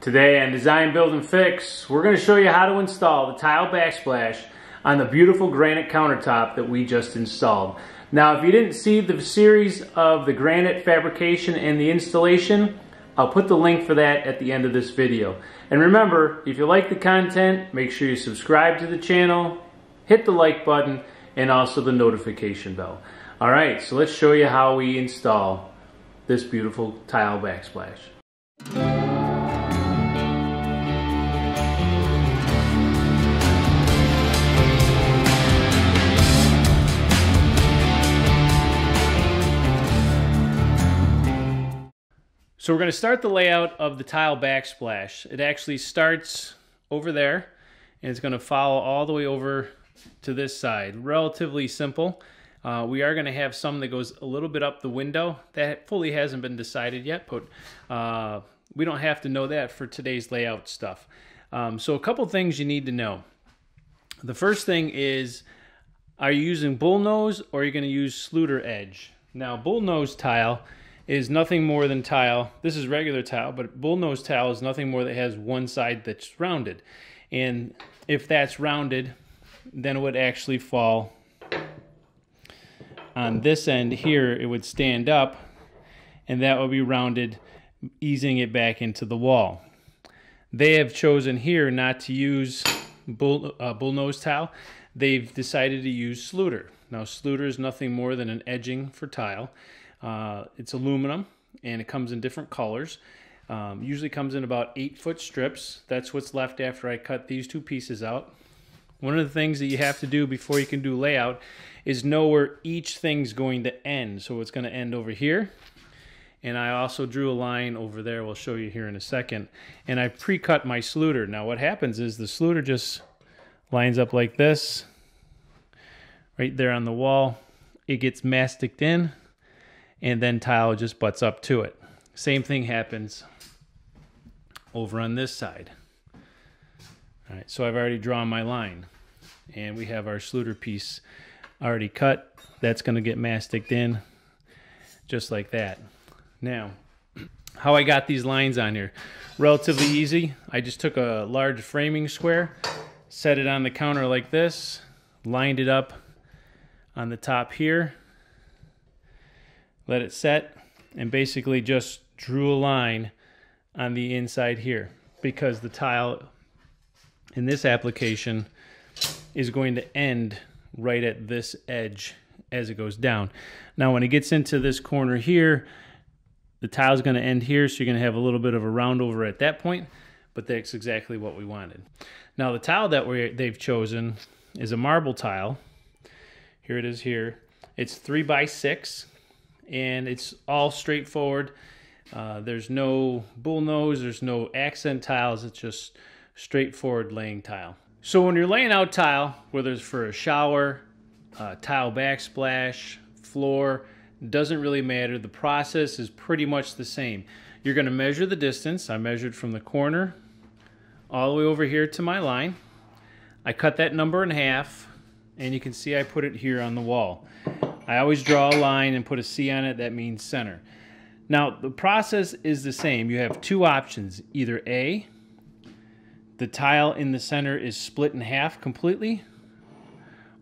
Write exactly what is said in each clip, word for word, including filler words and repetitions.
Today on Design, Build, and Fix, we're going to show you how to install the tile backsplash on the beautiful granite countertop that we just installed. Now, if you didn't see the series of the granite fabrication and the installation, I'll put the link for that at the end of this video. And remember, if you like the content, make sure you subscribe to the channel, hit the like button, and also the notification bell. All right, so let's show you how we install this beautiful tile backsplash. So we're going to start the layout of the tile backsplash. It actually starts over there and it's going to follow all the way over to this side. Relatively simple. Uh, we are going to have some that goes a little bit up the window. That fully hasn't been decided yet, but uh, we don't have to know that for today's layout stuff. Um, so a couple things you need to know. The first thing is, are you using bullnose or are you going to use Schluter edge? Now, bullnose tile is nothing more than tile. This is regular tile, but bullnose tile is nothing more that has one side that's rounded. And if that's rounded, then it would actually fall on this end here. It would stand up, and that would be rounded, easing it back into the wall. They have chosen here not to use bull, uh, bullnose tile. They've decided to use Schluter. Now, Schluter is nothing more than an edging for tile. Uh, it's aluminum and it comes in different colors. Um, usually comes in about eight foot strips. That's what's left after I cut these two pieces out. One of the things that you have to do before you can do layout is know where each thing's going to end. So it's going to end over here. And I also drew a line over there. We'll show you here in a second. And I pre-cut my Schluter. Now what happens is the Schluter just lines up like this right there on the wall. It gets masticed in, and then tile just butts up to it. Same thing happens over on this side. All right, so I've already drawn my line, and we have our Schluter piece already cut. That's gonna get masticed in, just like that. Now, how I got these lines on here, relatively easy. I just took a large framing square, set it on the counter like this, lined it up on the top here, let it set, and basically just drew a line on the inside here, because the tile in this application is going to end right at this edge as it goes down. Now when it gets into this corner here, the tile is going to end here, so you're going to have a little bit of a round over at that point, but that's exactly what we wanted. Now the tile that we, they've chosen is a marble tile. Here it is here. It's three by six. And it's all straightforward. Uh, there's no bullnose, there's no accent tiles, it's just straightforward laying tile. So when you're laying out tile, whether it's for a shower, uh, tile backsplash, floor, doesn't really matter. The process is pretty much the same. You're gonna measure the distance. I measured from the corner all the way over here to my line. I cut that number in half, and you can see I put it here on the wall. I always draw a line and put a C on it. That means center. Now, the process is the same. You have two options. Either A, the tile in the center is split in half completely,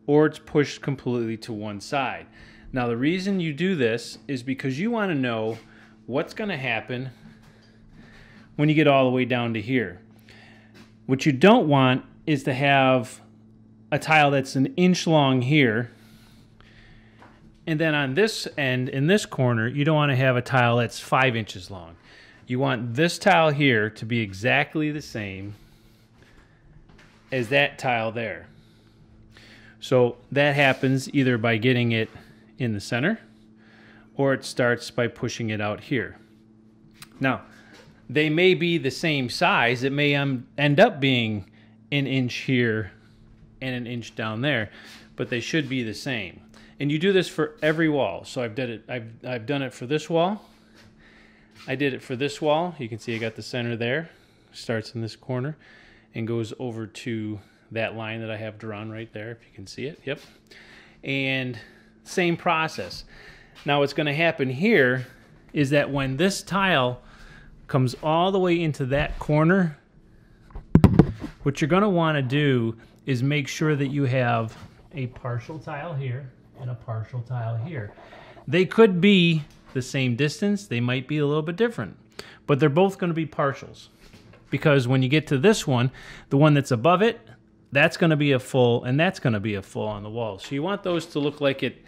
or it's pushed completely to one side. Now, the reason you do this is because you want to know what's going to happen when you get all the way down to here. What you don't want is to have a tile that's an inch long here, and then on this end, in this corner, you don't want to have a tile that's five inches long. You want this tile here to be exactly the same as that tile there. So that happens either by getting it in the center, or it starts by pushing it out here. Now, they may be the same size. It may um, end up being an inch here and an inch down there, but they should be the same. And you do this for every wall. So I've done it. I've I've done it for this wall. I did it for this wall. You can see I got the center there. Starts in this corner, and goes over to that line that I have drawn right there. If you can see it. Yep. And same process. Now what's going to happen here is that when this tile comes all the way into that corner. What you're going to want to do is make sure that you have a partial tile here and a partial tile here. They could be the same distance, they might be a little bit different, but they're both going to be partials, because when you get to this one, the one that's above it, that's going to be a full, and that's going to be a full on the wall. So you want those to look like it,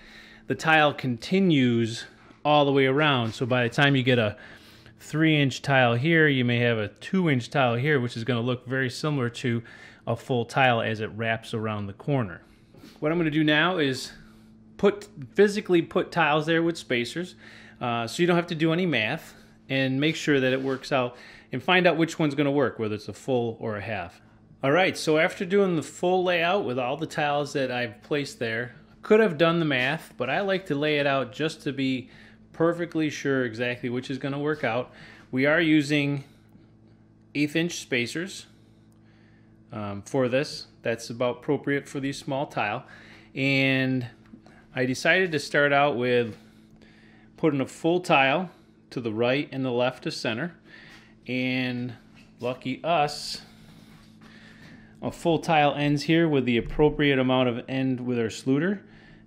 the tile continues all the way around. So by the time you get a three inch tile here, you may have a two inch tile here, which is going to look very similar to a full tile as it wraps around the corner. What I'm going to do now is put physically put tiles there with spacers, uh, so you don't have to do any math, and make sure that it works out and find out which one's going to work, whether it's a full or a half. All right, so after doing the full layout with all the tiles that I've placed there, I could have done the math, but I like to lay it out just to be perfectly sure exactly which is going to work out. We are using eighth inch spacers um, for this. That's about appropriate for these small tile. And I decided to start out with putting a full tile to the right and the left of center. And lucky us, a full tile ends here with the appropriate amount of end with our sluter.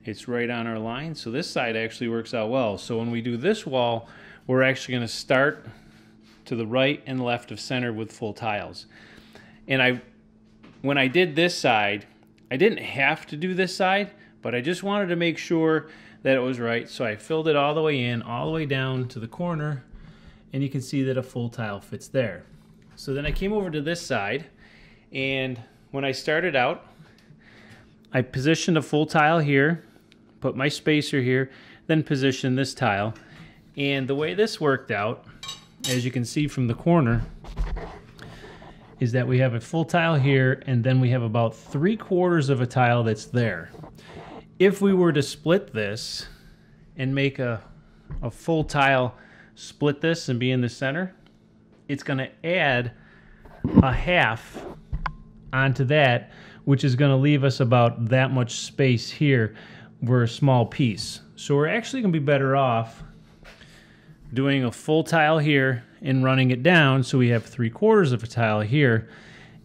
It's right on our line, so this side actually works out well. So when we do this wall, we're actually going to start to the right and left of center with full tiles. And I, when I did this side, I didn't have to do this side, but I just wanted to make sure that it was right, so I filled it all the way in, all the way down to the corner, and you can see that a full tile fits there. So then I came over to this side, and when I started out, I positioned a full tile here, put my spacer here, then position this tile. And the way this worked out, as you can see from the corner, is that we have a full tile here, and then we have about three quarters of a tile that's there. If we were to split this and make a, a full tile, split this and be in the center, it's gonna add a half onto that, which is going to leave us about that much space here. We're a small piece. So we're actually going to be better off doing a full tile here and running it down so we have three quarters of a tile here.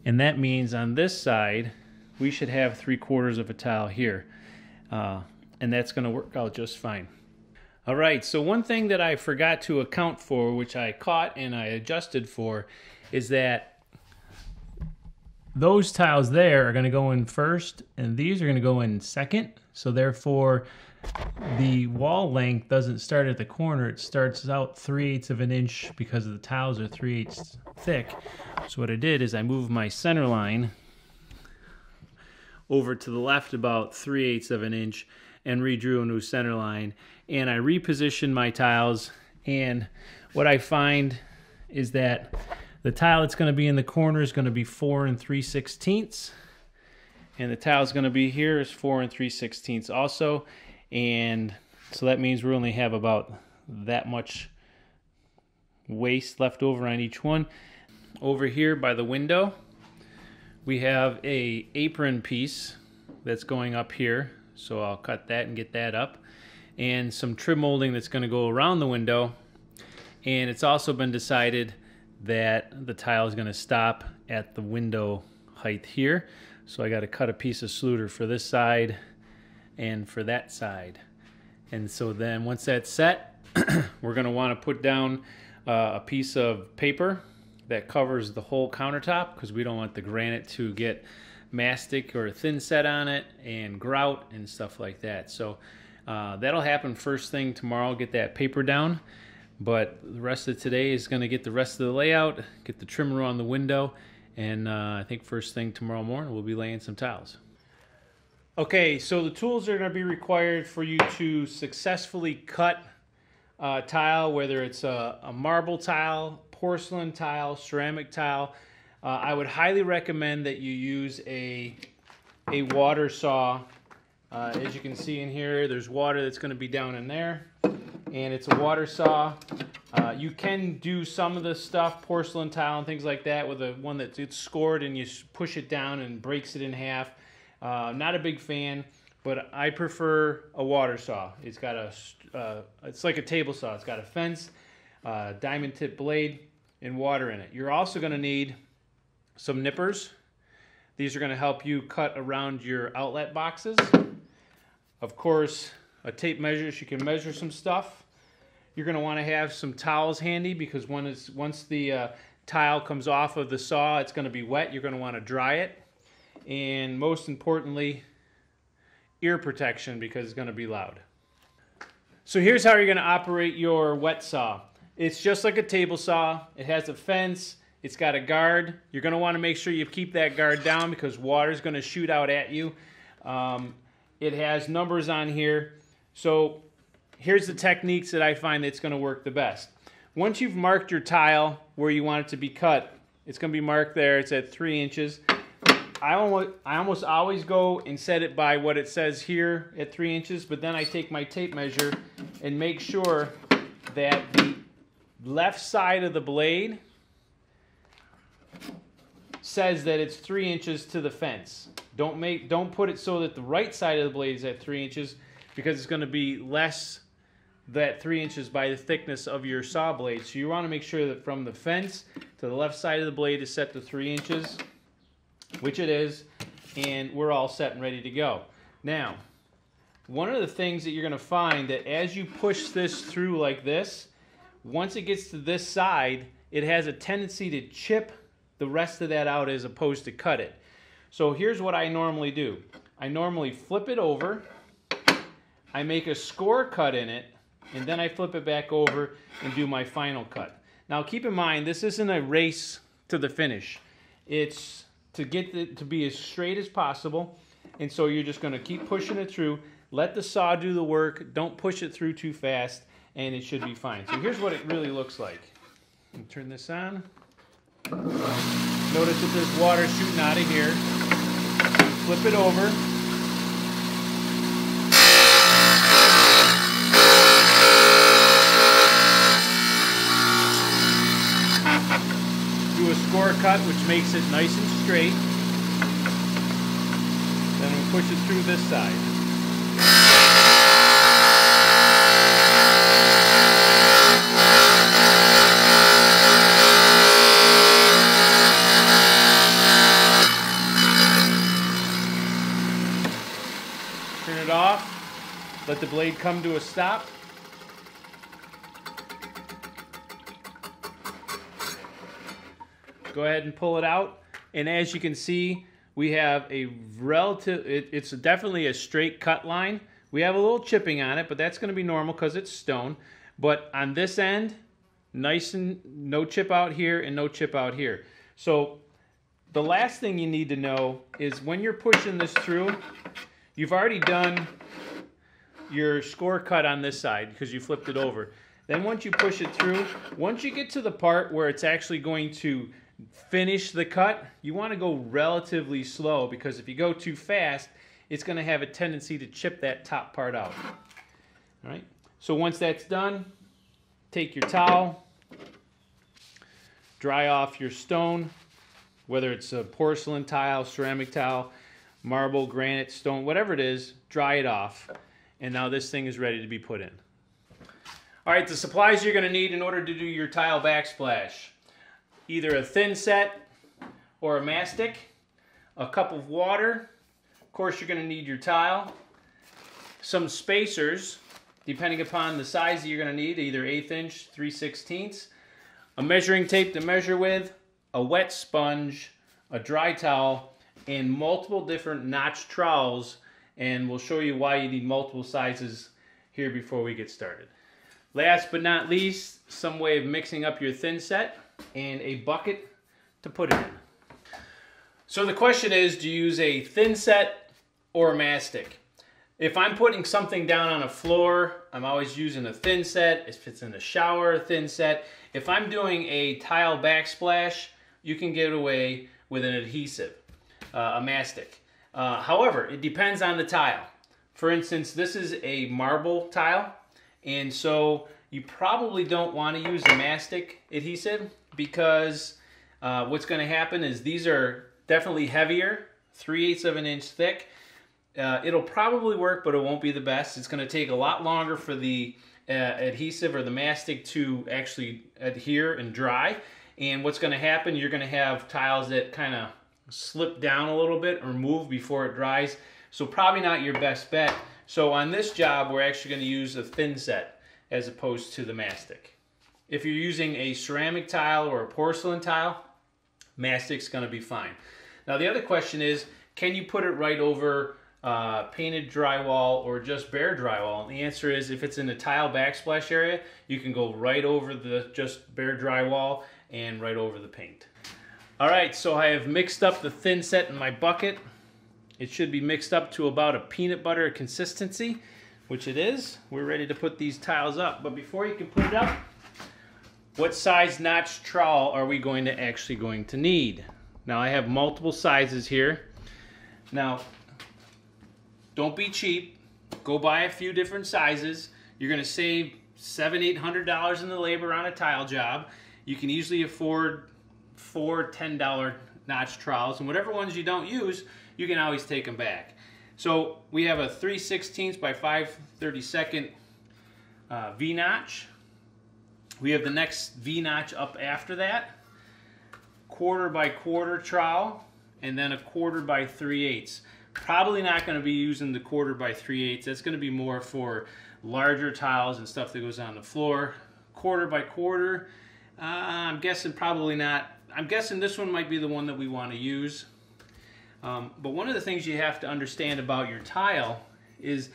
And that means on this side, we should have three quarters of a tile here. Uh, and that's going to work out just fine. All right, so one thing that I forgot to account for, which I caught and I adjusted for, is that those tiles there are going to go in first, and these are going to go in second. So therefore, the wall length doesn't start at the corner. It starts out three eighths of an inch because the tiles are three eighths thick. So what I did is I moved my center line over to the left about three eighths of an inch and redrew a new center line. And I repositioned my tiles. And what I find is that the tile that's going to be in the corner is going to be four and three sixteenths. And the tile that's going to be here is four and three sixteenths also. And so that means we only have about that much waste left over on each one. Over here by the window, we have an apron piece that's going up here. So I'll cut that and get that up. And some trim molding that's going to go around the window. And it's also been decided that the tile is going to stop at the window height here. So I got to cut a piece of sluter for this side and for that side. And so then once that's set, we're going to want to put down uh, a piece of paper that covers the whole countertop, because we don't want the granite to get mastic or thin set on it and grout and stuff like that. So uh, that'll happen first thing tomorrow, get that paper down. But the rest of today is going to get the rest of the layout, get the trimmer on the window, and uh, I think first thing tomorrow morning we'll be laying some tiles. Okay, so the tools are going to be required for you to successfully cut uh, tile, whether it's a, a marble tile, porcelain tile, ceramic tile. Uh, I would highly recommend that you use a, a water saw. Uh, as you can see in here, there's water that's going to be down in there. And it's a water saw. Uh, you can do some of the stuff, porcelain tile and things like that, with a one that it's scored and you push it down and breaks it in half. Uh, not a big fan, but I prefer a water saw. It's got a, uh, it's like a table saw. It's got a fence, uh, diamond tip blade, and water in it. You're also going to need some nippers. These are going to help you cut around your outlet boxes. Of course, a tape measure, so you can measure some stuff. You're going to want to have some towels handy, because when it's, once the uh, tile comes off of the saw, it's going to be wet. You're going to want to dry it. And most importantly, ear protection, because it's going to be loud. So here's how you're going to operate your wet saw. It's just like a table saw. It has a fence. It's got a guard. You're going to want to make sure you keep that guard down, because water is going to shoot out at you. Um, it has numbers on here. So here's the techniques that I find that's going to work the best. Once you've marked your tile where you want it to be cut, it's going to be marked there. It's at three inches. I almost, I almost always go and set it by what it says here at three inches, but then I take my tape measure and make sure that the left side of the blade says that it's three inches to the fence. Don't make, don't put it so that the right side of the blade is at three inches. Because it's going to be less than three inches by the thickness of your saw blade. So you want to make sure that from the fence to the left side of the blade is set to three inches, which it is, and we're all set and ready to go. Now, one of the things that you're going to find that as you push this through like this, once it gets to this side, it has a tendency to chip the rest of that out as opposed to cut it. So here's what I normally do. I normally flip it over. I make a score cut in it, and then I flip it back over and do my final cut. Now keep in mind, this isn't a race to the finish. It's to get it to be as straight as possible, and so you're just going to keep pushing it through. Let the saw do the work. Don't push it through too fast, and it should be fine. So here's what it really looks like. I'm gonna turn this on. Notice that there's water shooting out of here. Flip it over. Score cut, which makes it nice and straight. Then we push it through this side. Turn it off. Let the blade come to a stop. Go ahead and pull it out, and as you can see, we have a relative, it, it's definitely a straight cut line. We have a little chipping on it, but that's going to be normal because it's stone. But on this end, nice and no chip out here and no chip out here. So the last thing you need to know is when you're pushing this through, you've already done your score cut on this side because you flipped it over. Then once you push it through, once you get to the part where it's actually going to finish the cut, you want to go relatively slow, because if you go too fast, it's going to have a tendency to chip that top part out. All right, so once that's done, take your towel, dry off your stone, whether it's a porcelain tile, ceramic tile, marble, granite, stone, whatever it is, dry it off, and now this thing is ready to be put in. All right, the supplies you're going to need in order to do your tile backsplash: either a thin set or a mastic, a cup of water, of course you're going to need your tile, some spacers depending upon the size that you're going to need, either eighth inch, three sixteenths, a measuring tape to measure with, a wet sponge, a dry towel, and multiple different notch trowels, and we'll show you why you need multiple sizes here before we get started. Last but not least, some way of mixing up your thin set, and a bucket to put it in. So the question is, do you use a thin set or a mastic? If I'm putting something down on a floor, I'm always using a thin set. If it's in the shower, a thin set. If I'm doing a tile backsplash, you can get away with an adhesive, uh, a mastic. Uh, however, it depends on the tile. For instance, this is a marble tile, and so you probably don't want to use a mastic adhesive, because uh, what's going to happen is these are definitely heavier, three eighths of an inch thick. Uh, it'll probably work, but it won't be the best. It's going to take a lot longer for the uh, adhesive or the mastic to actually adhere and dry, And what's going to happen, you're going to have tiles that kind of slip down a little bit or move before it dries. So probably not your best bet. So on this job, we're actually going to use a thin set as opposed to the mastic. If you're using a ceramic tile or a porcelain tile, mastic's going to be fine. Now the other question is, can you put it right over uh, painted drywall or just bare drywall? And the answer is, if it's in the tile backsplash area, you can go right over the just bare drywall and right over the paint. All right, so I have mixed up the thin set in my bucket. It should be mixed up to about a peanut butter consistency, which it is. We're ready to put these tiles up. But before you can put it up, what size notch trowel are we going to actually going to need? Now I have multiple sizes here. Now, don't be cheap. Go buy a few different sizes. You're gonna save seven, eight hundred dollars in the labor on a tile job. You can easily afford four ten dollar notch trowels, and whatever ones you don't use, you can always take them back. So we have a three sixteenths by five thirty-seconds uh, V-notch. We have the next V-notch up after that, quarter by quarter trowel, and then a quarter by three eighths. Probably not going to be using the quarter by three eighths. That's going to be more for larger tiles and stuff that goes on the floor. Quarter by quarter, uh, I'm guessing probably not. I'm guessing this one might be the one that we want to use. Um, but one of the things you have to understand about your tile is,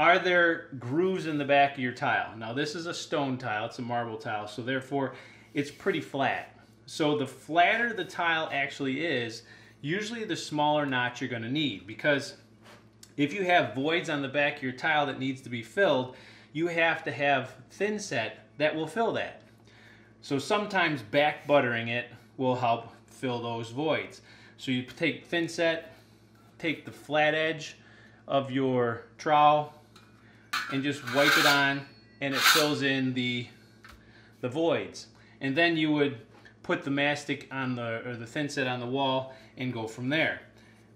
are there grooves in the back of your tile? Now this is a stone tile, it's a marble tile, so therefore it's pretty flat. So the flatter the tile actually is, usually the smaller notch you're going to need, because if you have voids on the back of your tile that needs to be filled, you have to have thin set that will fill that. So sometimes back buttering it will help fill those voids. So you take thin set, take the flat edge of your trowel and just wipe it on, and it fills in the the voids. And then you would put the mastic on the, or the thin set on the wall, and go from there.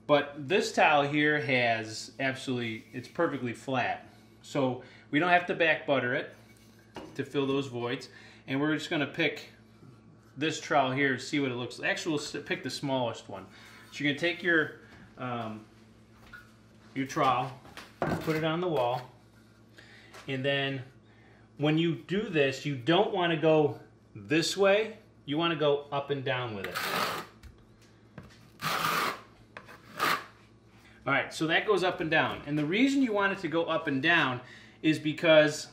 But this tile here has absolutely, it's perfectly flat. So we don't have to back butter it to fill those voids. And we're just gonna pick this trowel here to see what it looks like. Actually, we'll pick the smallest one. So you're gonna take your, um, your trowel, put it on the wall, and then when you do this, you don't wanna go this way, you wanna go up and down with it. All right, so that goes up and down. And the reason you want it to go up and down is because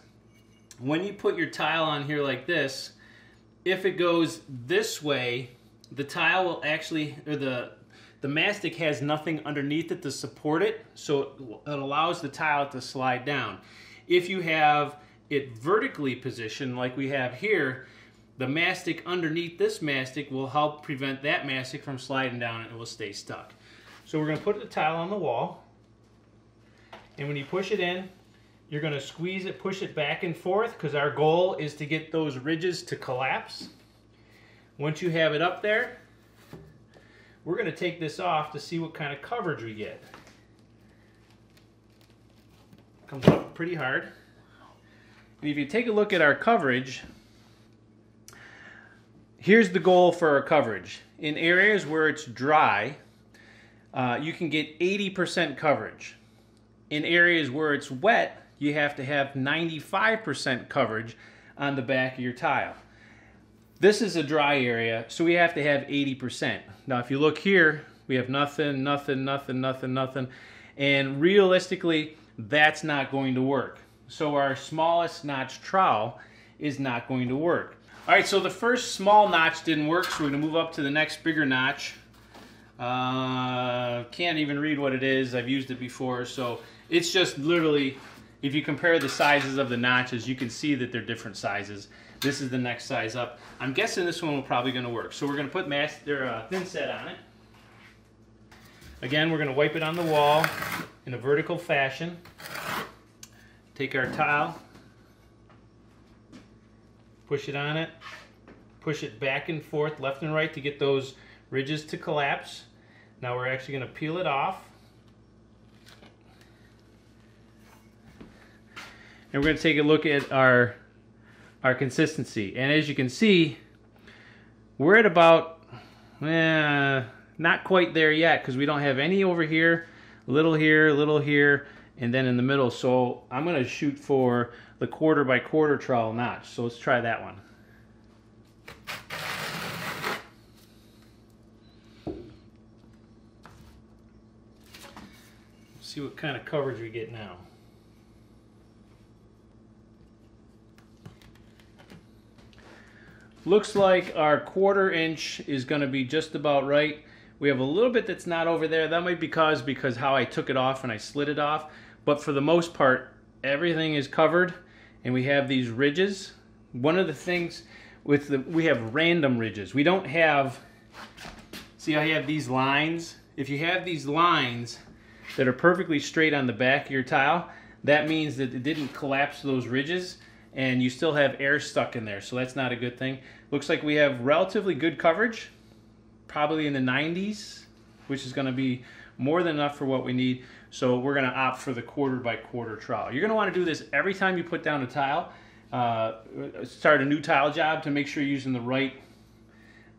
when you put your tile on here like this, if it goes this way, the tile will actually, or the, the mastic has nothing underneath it to support it, so it, it allows the tile to slide down. If you have it vertically positioned like we have here, the mastic underneath this mastic will help prevent that mastic from sliding down, and it will stay stuck. So we're going to put the tile on the wall, and when you push it in, you're going to squeeze it, push it back and forth, because our goal is to get those ridges to collapse. Once you have it up there, we're going to take this off to see what kind of coverage we get. Comes up pretty hard. And if you take a look at our coverage, here's the goal for our coverage. In areas where it's dry, Uh, you can get eighty percent coverage. In areas where it's wet, you have to have ninety-five percent coverage on the back of your tile. This is a dry area, so we have to have eighty percent. Now, if you look here, we have nothing, nothing, nothing, nothing, nothing. And realistically, that's not going to work. So our smallest notch trowel is not going to work. All right, so the first small notch didn't work, so we're gonna move up to the next bigger notch. Uh, can't even read what it is. I've used it before, so it's just literally, if you compare the sizes of the notches, you can see that they're different sizes. This is the next size up. I'm guessing this one will probably going to work. So we're going to put mass, their, uh, thin set on it. Again, we're going to wipe it on the wall in a vertical fashion. Take our tile, push it on it, push it back and forth, left and right, to get those ridges to collapse. Now we're actually going to peel it off. And we're going to take a look at our, our consistency. And as you can see, We're at about, eh, not quite there yet, because we don't have any over here, little here, little here, and then in the middle. So I'm going to shoot for the quarter by quarter trowel notch. So let's try that one. See what kind of coverage we get now. Looks like our quarter inch is going to be just about right. We have a little bit that's not over there. That might be caused because how I took it off and I slid it off. But for the most part, everything is covered, and we have these ridges. One of the things with the, we have random ridges. We don't have, see I have these lines? If you have these lines that are perfectly straight on the back of your tile, that means that it didn't collapse those ridges and you still have air stuck in there, so that's not a good thing. Looks like we have relatively good coverage, probably in the nineties, which is going to be more than enough for what we need, so we're going to opt for the quarter by quarter trowel. You're going to want to do this every time you put down a tile, uh, start a new tile job, to make sure you're using the right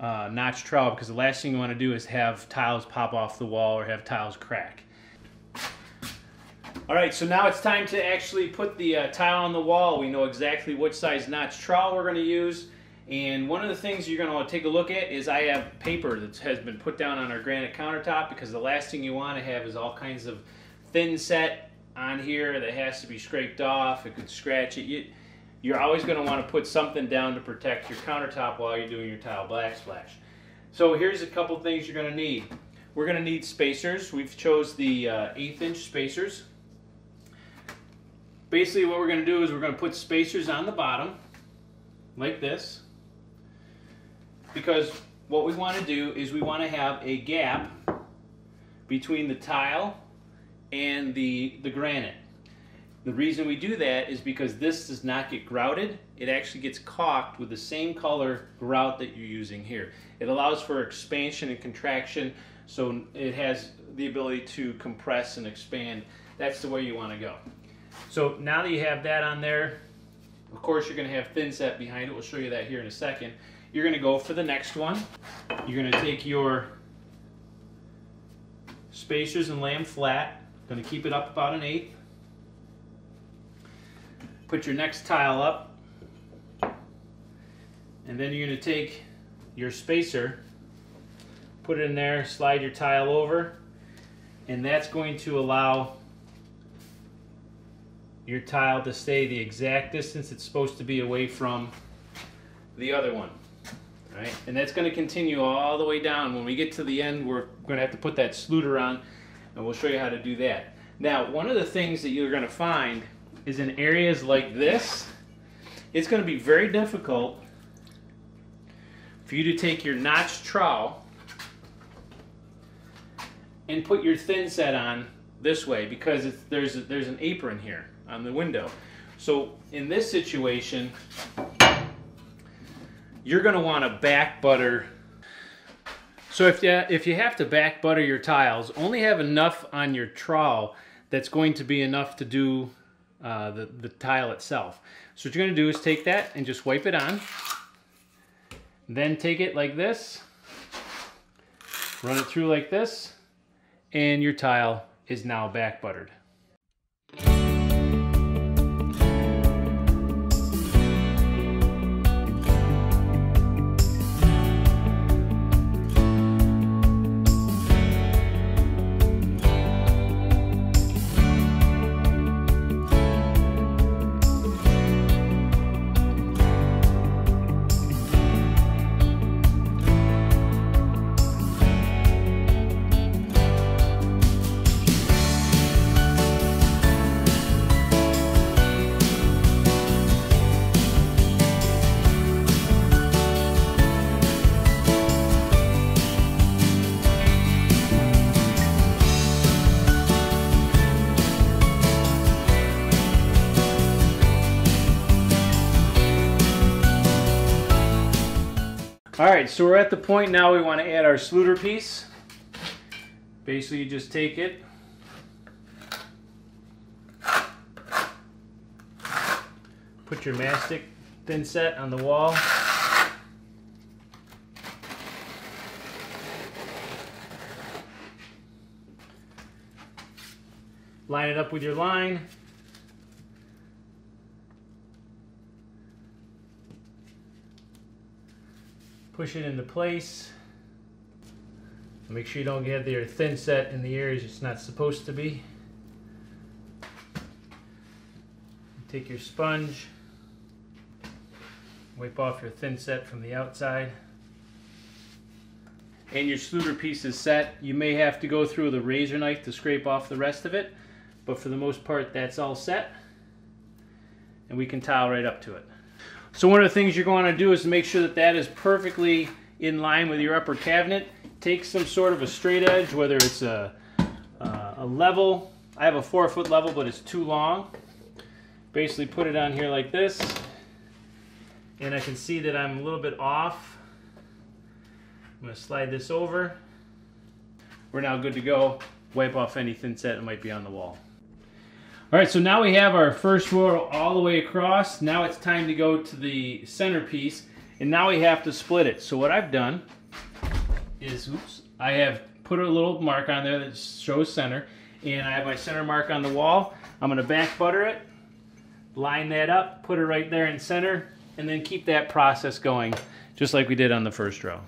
uh, notch trowel, because the last thing you want to do is have tiles pop off the wall or have tiles crack. All right, so now it's time to actually put the uh, tile on the wall. We know exactly which size notch trowel we're going to use. And one of the things you're going to want to take a look at is I have paper that has been put down on our granite countertop, because the last thing you want to have is all kinds of thin set on here that has to be scraped off. It could scratch it. You, you're always going to want to put something down to protect your countertop while you're doing your tile black splash. So here's a couple things you're going to need. We're going to need spacers. We've chose the uh, eighth inch spacers. Basically what we're going to do is we're going to put spacers on the bottom like this, because what we want to do is we want to have a gap between the tile and the, the granite. The reason we do that is because this does not get grouted. It actually gets caulked with the same color grout that you're using here. It allows for expansion and contraction, so it has the ability to compress and expand. That's the way you want to go. So now that you have that on there, of course you're going to have thin set behind it. We'll show you that here in a second. You're going to go for the next one. You're going to take your spacers and lay them flat. Going to keep it up about an eighth. Put your next tile up. And then you're going to take your spacer, put it in there, slide your tile over, and that's going to allow your tile to stay the exact distance it's supposed to be away from the other one. All right, and that's going to continue all the way down. When we get to the end, we're going to have to put that sluter on, and we'll show you how to do that. Now, one of the things that you're going to find is in areas like this, it's going to be very difficult for you to take your notch trowel and put your thin set on this way, because it's, there's, a, there's an apron here on the window. So in this situation, you're going to want to back butter. So if you, if you have to back butter your tiles, only have enough on your trowel that's going to be enough to do uh, the, the tile itself. So what you're going to do is take that and just wipe it on. Then take it like this, run it through like this, and your tile is now back buttered. Alright, so we're at the point now we want to add our sluter piece. Basically you just take it, put your mastic thin set on the wall, line it up with your line. Push it into place. Make sure you don't get your thin set in the areas it's not supposed to be. Take your sponge, wipe off your thin set from the outside. And your Schluter piece is set. You may have to go through the razor knife to scrape off the rest of it, but for the most part that's all set, and we can tile right up to it. So one of the things you're going to do is make sure that that is perfectly in line with your upper cabinet. Take some sort of a straight edge, whether it's a, uh, a level. I have a four foot level, but it's too long. Basically put it on here like this, and I can see that I'm a little bit off. I'm going to slide this over. We're now good to go. Wipe off any thin set that might be on the wall. All right, so now we have our first row all the way across. Now it's time to go to the centerpiece, and now we have to split it. So what I've done is, oops, I have put a little mark on there that shows center, and I have my center mark on the wall. I'm going to back butter it, line that up, put it right there in center, and then keep that process going just like we did on the first row.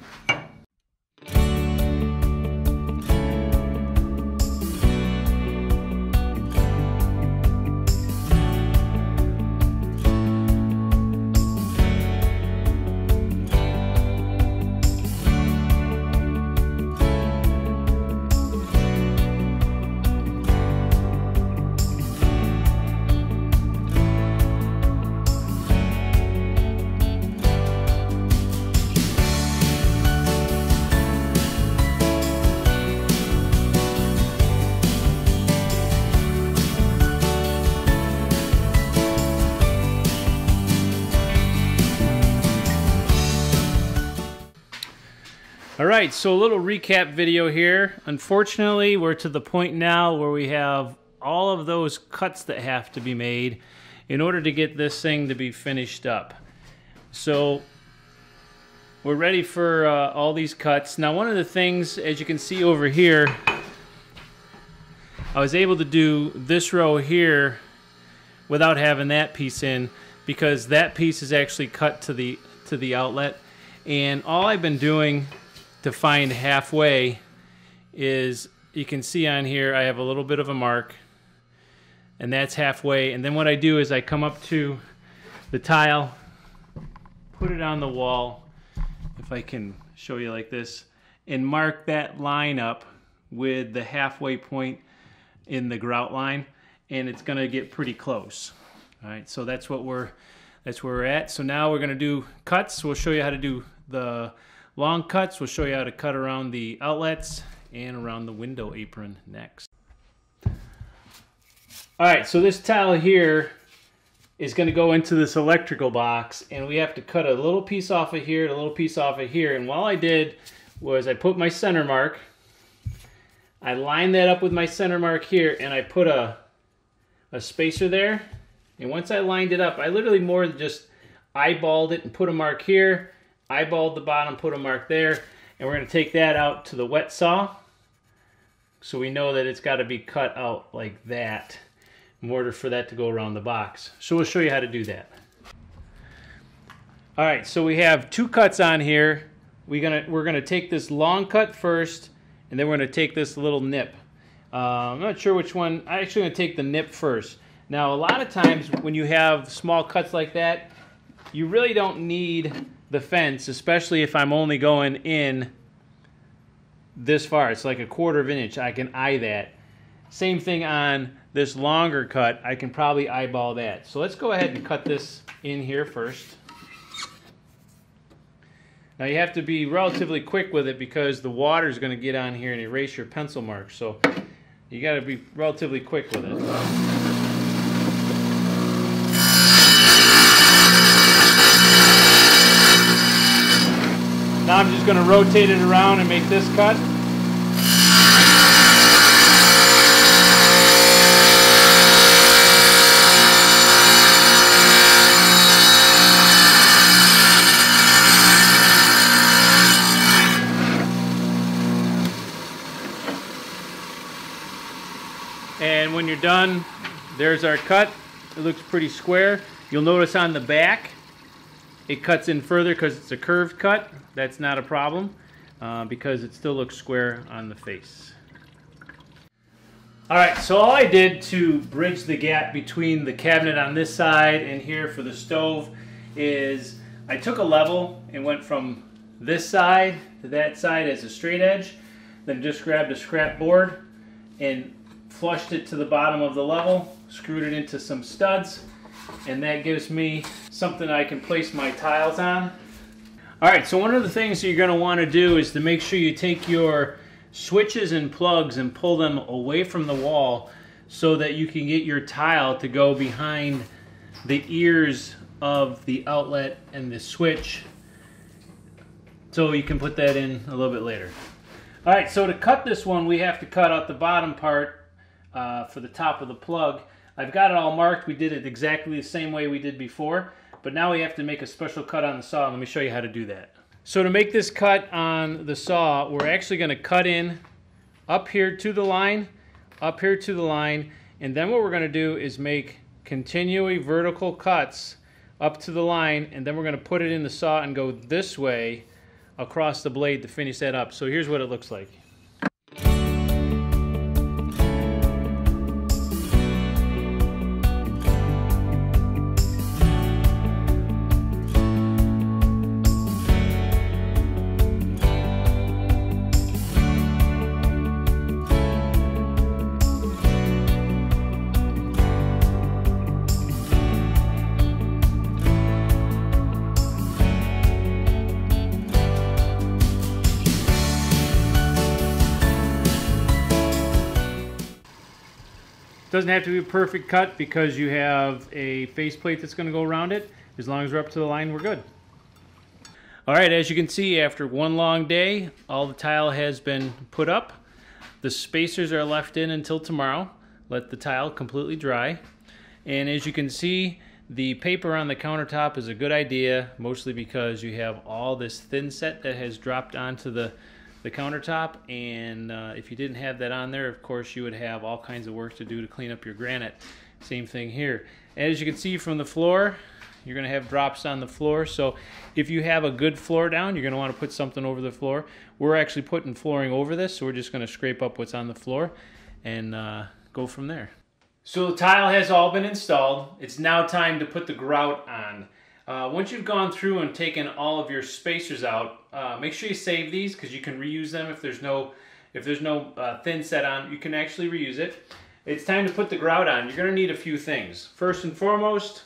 All right, so a little recap video here. Unfortunately, we're to the point now where we have all of those cuts that have to be made in order to get this thing to be finished up. So we're ready for uh, all these cuts. Now, one of the things, as you can see over here, I was able to do this row here without having that piece in, because that piece is actually cut to the, to the outlet. And all I've been doing to find halfway is, you can see on here I have a little bit of a mark, and that's halfway. And then what I do is I come up to the tile, put it on the wall, if I can show you like this, and mark that line up with the halfway point in the grout line, and it's gonna get pretty close. All right, so that's what we're, that's where we're at. So now we're gonna do cuts. We'll show you how to do the long cuts. We'll show you how to cut around the outlets and around the window apron next. All right, so this tile here is going to go into this electrical box, and we have to cut a little piece off of here and a little piece off of here. And all I did was I put my center mark, I lined that up with my center mark here, and I put a, a spacer there. And once I lined it up, I literally more than just eyeballed it and put a mark here, eyeballed the bottom, put a mark there, and we're going to take that out to the wet saw, so we know that it's got to be cut out like that in order for that to go around the box. So we'll show you how to do that. All right, so we have two cuts on here. We're gonna we're gonna take this long cut first, and then we're gonna take this little nip. Uh, I'm not sure which one. I'm actually gonna take the nip first. Now, a lot of times when you have small cuts like that, you really don't need the fence, especially if I'm only going in this far. It's like a quarter of an inch. I can eye that. Same thing on this longer cut. I can probably eyeball that. So let's go ahead and cut this in here first. Now you have to be relatively quick with it, because the water is going to get on here and erase your pencil marks. So you got to be relatively quick with it. Now I'm just going to rotate it around and make this cut. And when you're done, there's our cut. It looks pretty square. You'll notice on the back, it cuts in further because it's a curved cut. That's not a problem uh, because it still looks square on the face. All right, so all I did to bridge the gap between the cabinet on this side and here for the stove is I took a level and went from this side to that side as a straight edge, then just grabbed a scrap board and flushed it to the bottom of the level, screwed it into some studs, and that gives me something I can place my tiles on. All right, so one of the things that you're going to want to do is to make sure you take your switches and plugs and pull them away from the wall so that you can get your tile to go behind the ears of the outlet and the switch, so you can put that in a little bit later. All right, so to cut this one, we have to cut out the bottom part uh, for the top of the plug. I've got it all marked. We did it exactly the same way we did before, but now we have to make a special cut on the saw. Let me show you how to do that. So to make this cut on the saw, we're actually going to cut in up here to the line, up here to the line, and then what we're going to do is make continually vertical cuts up to the line, and then we're going to put it in the saw and go this way across the blade to finish that up. So here's what it looks like. Doesn't have to be a perfect cut because you have a faceplate that's going to go around it. As long as we're up to the line, we're good. All right, as you can see, after one long day, all the tile has been put up. The spacers are left in until tomorrow. Let the tile completely dry. And as you can see, the paper on the countertop is a good idea, mostly because you have all this thin set that has dropped onto the the countertop, and uh, if you didn't have that on there, of course you would have all kinds of work to do to clean up your granite. Same thing here. As you can see from the floor, you're gonna have drops on the floor, so if you have a good floor down, you're gonna want to put something over the floor. We're actually putting flooring over this, so we're just gonna scrape up what's on the floor and uh, go from there. So the tile has all been installed. It's now time to put the grout on. Uh, once you've gone through and taken all of your spacers out, uh, make sure you save these because you can reuse them if there's no if there's no uh, thin set on. You can actually reuse it. It's time to put the grout on. You're going to need a few things. First and foremost,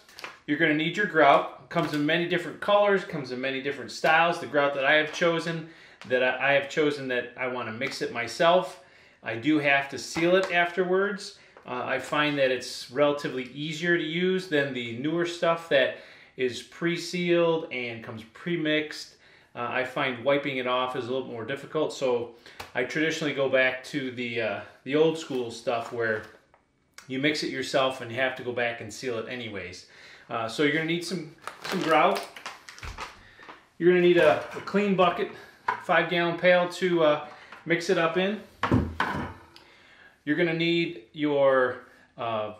you're going to need your grout. It comes in many different colors, comes in many different styles. The grout that I have chosen, that I, I have chosen that I want to mix it myself. I do have to seal it afterwards. Uh, I find that it's relatively easier to use than the newer stuff that is pre-sealed and comes pre-mixed. Uh, I find wiping it off is a little more difficult, so I traditionally go back to the, uh, the old school stuff where you mix it yourself and you have to go back and seal it anyways. Uh, so you're gonna need some, some grout. You're gonna need a, a clean bucket, five gallon pail to uh, mix it up in. You're gonna need your uh,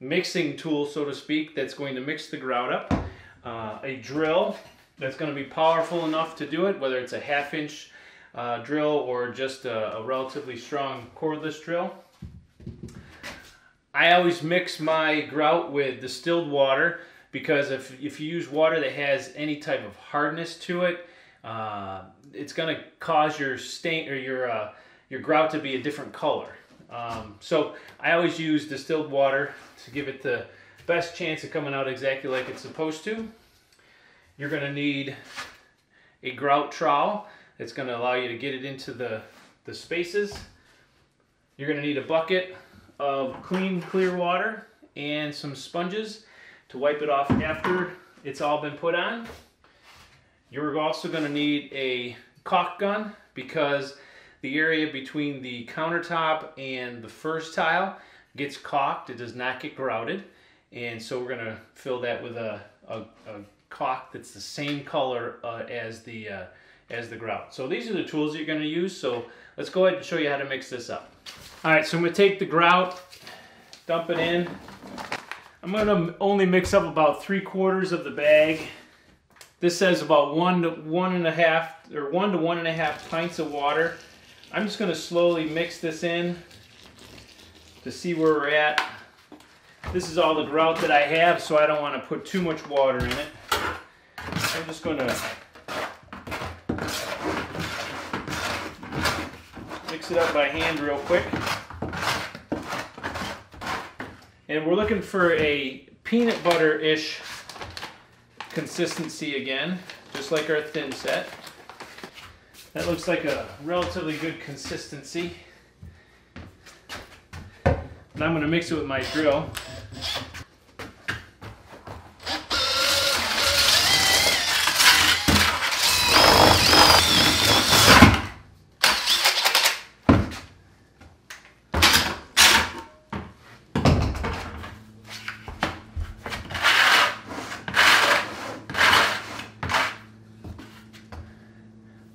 mixing tool, so to speak, that's going to mix the grout up, uh, a drill that's going to be powerful enough to do it, whether it's a half inch uh, drill or just a, a relatively strong cordless drill. I always mix my grout with distilled water because if, if you use water that has any type of hardness to it, uh, it's going to cause your stain or your, uh, your grout to be a different color. Um, so I always use distilled water to give it the best chance of coming out exactly like it's supposed to. You're going to need a grout trowel that's going to allow you to get it into the, the spaces. You're going to need a bucket of clean, clear water and some sponges to wipe it off after it's all been put on. You're also going to need a caulk gun because the area between the countertop and the first tile gets caulked. It does not get grouted. And so we're going to fill that with a, a, a caulk that's the same color uh, as, the, uh, as the grout. So these are the tools that you're going to use. So let's go ahead and show you how to mix this up. All right, so I'm gonna take the grout, dump it in. I'm gonna only mix up about three quarters of the bag. This says about one to one and a half, or one to one and a half pints of water. I'm just gonna slowly mix this in to see where we're at. This is all the grout that I have, so I don't wanna put too much water in it. I'm just gonna mix it up by hand real quick. And we're looking for a peanut butter-ish consistency again, just like our thin set. That looks like a relatively good consistency. And I'm gonna mix it with my drill.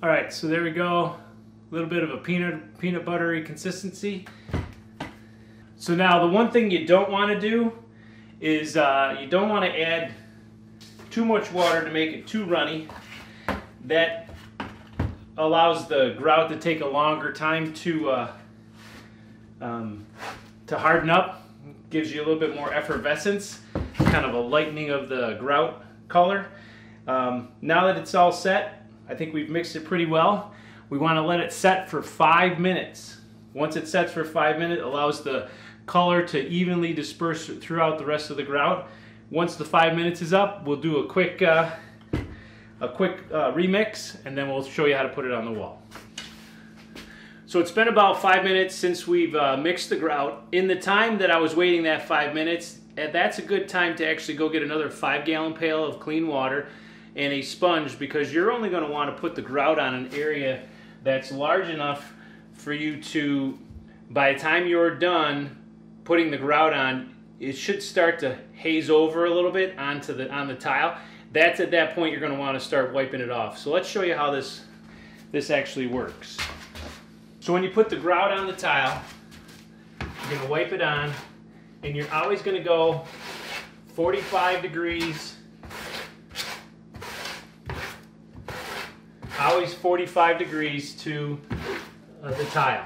All right, so there we go. A little bit of a peanut peanut buttery consistency. So now the one thing you don't want to do is uh, you don't want to add too much water to make it too runny. That allows the grout to take a longer time to uh, um, to harden up. Gives you a little bit more effervescence, kind of a lightening of the grout color. Um, now that it's all set, I think we've mixed it pretty well. We want to let it set for five minutes. Once it sets for five minutes, it allows the color to evenly disperse throughout the rest of the grout. Once the five minutes is up, we'll do a quick, uh, a quick uh, remix, and then we'll show you how to put it on the wall. So it's been about five minutes since we've uh, mixed the grout. In the time that I was waiting that five minutes, that's a good time to actually go get another five gallon pail of clean water and a sponge, because you're only going to want to put the grout on an area that's large enough for you to, by the time you're done putting the grout on, it should start to haze over a little bit onto the on the tile. That's at that point you're going to want to start wiping it off. So let's show you how this this actually works. So when you put the grout on the tile, you're going to wipe it on, and you're always going to go forty-five degrees. Always forty-five degrees to uh, the tile.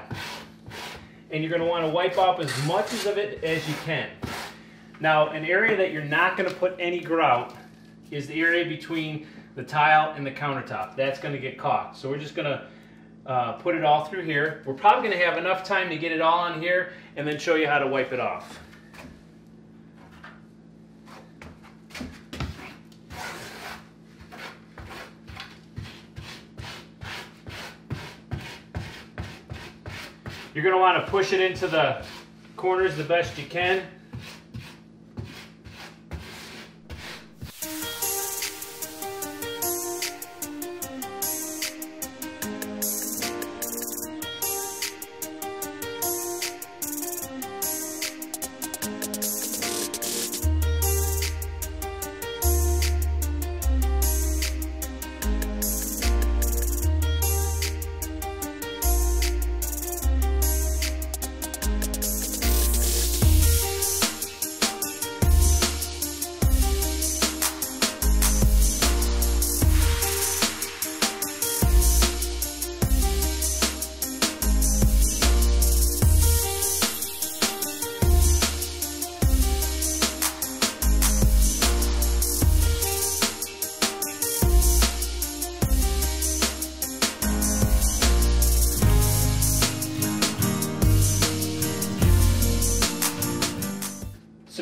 And you're going to want to wipe off as much of it as you can. Now, an area that you're not going to put any grout is the area between the tile and the countertop. That's going to get caught. So we're just going to uh, put it all through here. We're probably going to have enough time to get it all on here and then show you how to wipe it off. You're going to want to push it into the corners the best you can.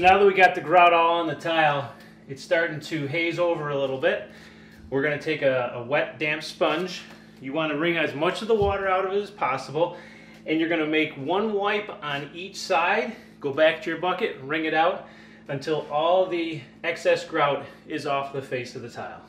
Now that we got the grout all on the tile, it's starting to haze over a little bit. We're going to take a, a wet, damp sponge. You want to wring as much of the water out of it as possible, and you're going to make one wipe on each side. Go back to your bucket, wring it out until all the excess grout is off the face of the tile.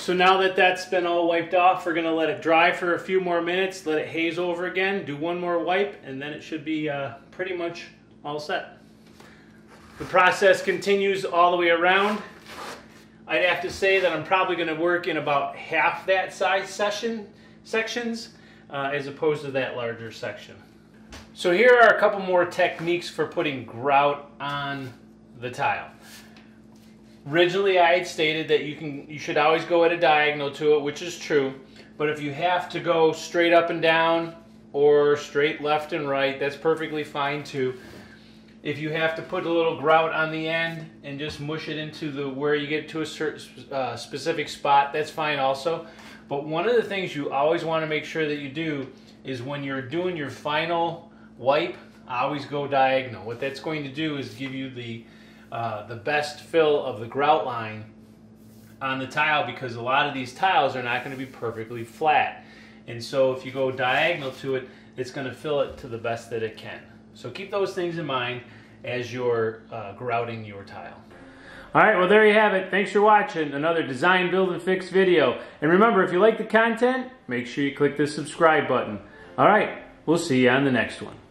So now that that's been all wiped off, we're going to let it dry for a few more minutes, let it haze over again, do one more wipe, and then it should be uh, pretty much all set. The process continues all the way around. I'd have to say that I'm probably going to work in about half that size session, sections uh, as opposed to that larger section. So here are a couple more techniques for putting grout on the tile. Originally, I had stated that you can you should always go at a diagonal to it, which is true, but if you have to go straight up and down or straight left and right, that's perfectly fine too. If you have to put a little grout on the end and just mush it into the where you get to a certain uh, specific spot, that's fine also. But one of the things you always want to make sure that you do is when you're doing your final wipe, always go diagonal. What that's going to do is give you the Uh, the best fill of the grout line on the tile, because a lot of these tiles are not going to be perfectly flat, and so if you go diagonal to it, it's going to fill it to the best that it can. So keep those things in mind as you're uh, grouting your tile. Alright, well there you have it. Thanks for watching another Design Build and Fix video, and remember, if you like the content, make sure you click the subscribe button. Alright, we'll see you on the next one.